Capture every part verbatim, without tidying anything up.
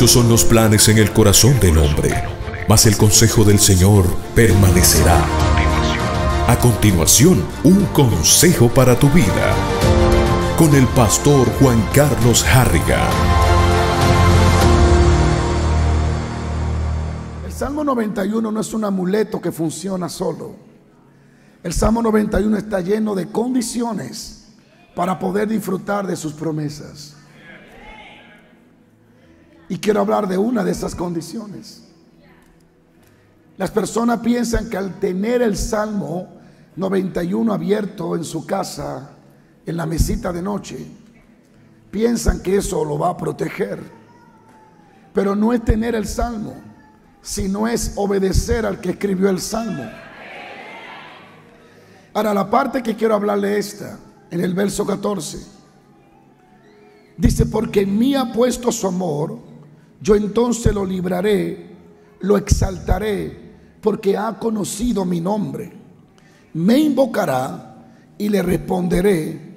Muchos son los planes en el corazón del hombre, mas el consejo del Señor permanecerá. A continuación, un consejo para tu vida, con el pastor Juan Carlos Harrigan. El Salmo noventa y uno no es un amuleto que funciona solo. El Salmo noventa y uno está lleno de condiciones para poder disfrutar de sus promesas. Y quiero hablar de una de esas condiciones. Las personas piensan que al tener el Salmo noventa y uno abierto en su casa, en la mesita de noche, piensan que eso lo va a proteger. Pero no es tener el Salmo, sino es obedecer al que escribió el Salmo. Ahora, la parte que quiero hablarle esta, en el verso catorce, dice: porque en mí ha puesto su amor, yo entonces lo libraré, lo exaltaré, porque ha conocido mi nombre. Me invocará y le responderé,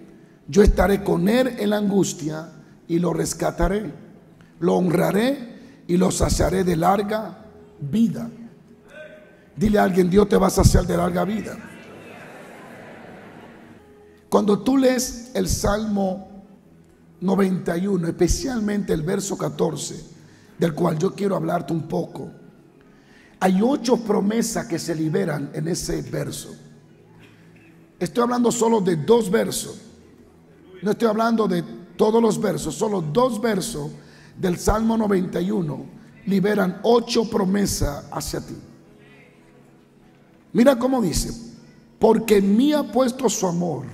yo estaré con él en la angustia y lo rescataré, lo honraré y lo saciaré de larga vida. Dile a alguien: Dios te va a saciar de larga vida. Cuando tú lees el Salmo noventa y uno, especialmente el verso catorce, del cual yo quiero hablarte un poco, hay ocho promesas que se liberan en ese verso. Estoy hablando solo de dos versos. No estoy hablando de todos los versos. Solo dos versos del Salmo noventa y uno liberan ocho promesas hacia ti. Mira cómo dice: porque en mí ha puesto su amor,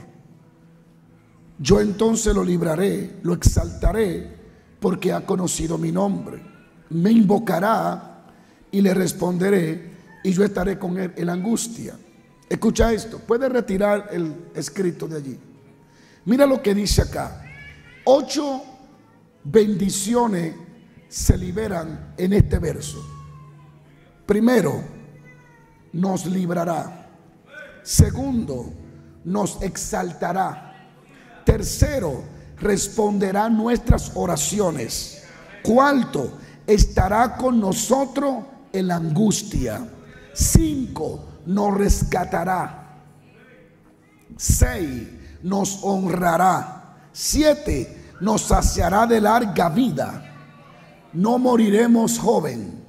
yo entonces lo libraré, lo exaltaré, porque ha conocido mi nombre. Me invocará y le responderé, y yo estaré con él en la angustia. Escucha esto, puede retirar el escrito de allí. Mira lo que dice acá. Ocho bendiciones se liberan en este verso. Primero, nos librará. Segundo, nos exaltará. Tercero, responderá nuestras oraciones. Cuarto, estará con nosotros en la angustia. Cinco, nos rescatará. Seis, nos honrará. Siete, nos saciará de larga vida. No moriremos joven.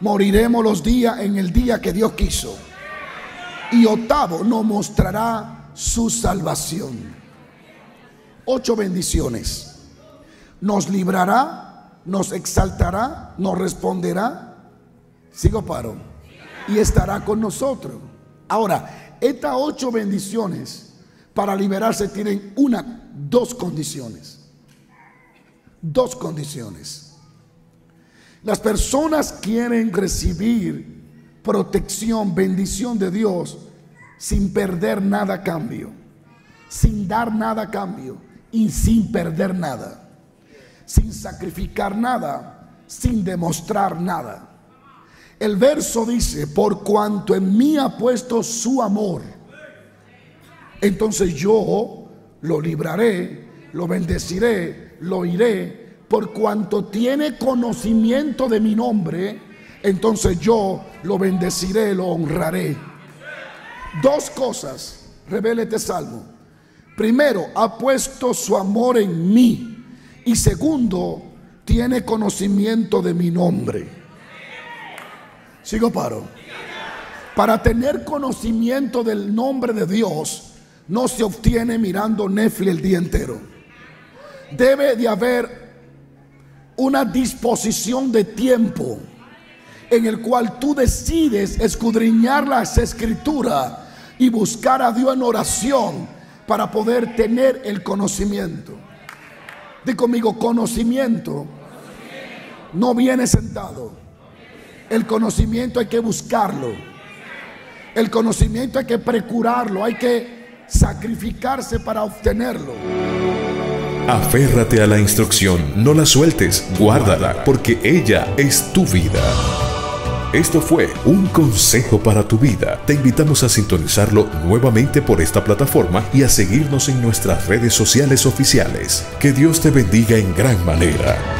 Moriremos los días en el día que Dios quiso. Y octavo, nos mostrará su salvación. Ocho bendiciones. Nos librará, nos exaltará, nos responderá. Sigo paro. Y estará con nosotros. Ahora, estas ocho bendiciones para liberarse tienen una, dos condiciones. Dos condiciones. Las personas quieren recibir protección, bendición de Dios sin perder nada a cambio, sin dar nada a cambio y sin perder nada, sin sacrificar nada, sin demostrar nada. El verso dice: por cuanto en mí ha puesto su amor, entonces yo lo libraré, lo bendeciré, lo iré. Por cuanto tiene conocimiento de mi nombre, entonces yo lo bendeciré, lo honraré. Dos cosas revela este salmo. Primero, ha puesto su amor en mí. Y segundo, tiene conocimiento de mi nombre. Sigo paro. Para tener conocimiento del nombre de Dios no se obtiene mirando Netflix el día entero. Debe de haber una disposición de tiempo en el cual tú decides escudriñar las escrituras y buscar a Dios en oración para poder tener el conocimiento. Dí conmigo: conocimiento no viene sentado. El conocimiento hay que buscarlo. El conocimiento hay que procurarlo. Hay que sacrificarse para obtenerlo. Aférrate a la instrucción. No la sueltes. Guárdala, porque ella es tu vida. Esto fue un consejo para tu vida. Te invitamos a sintonizarlo nuevamente por esta plataforma y a seguirnos en nuestras redes sociales oficiales. Que Dios te bendiga en gran manera.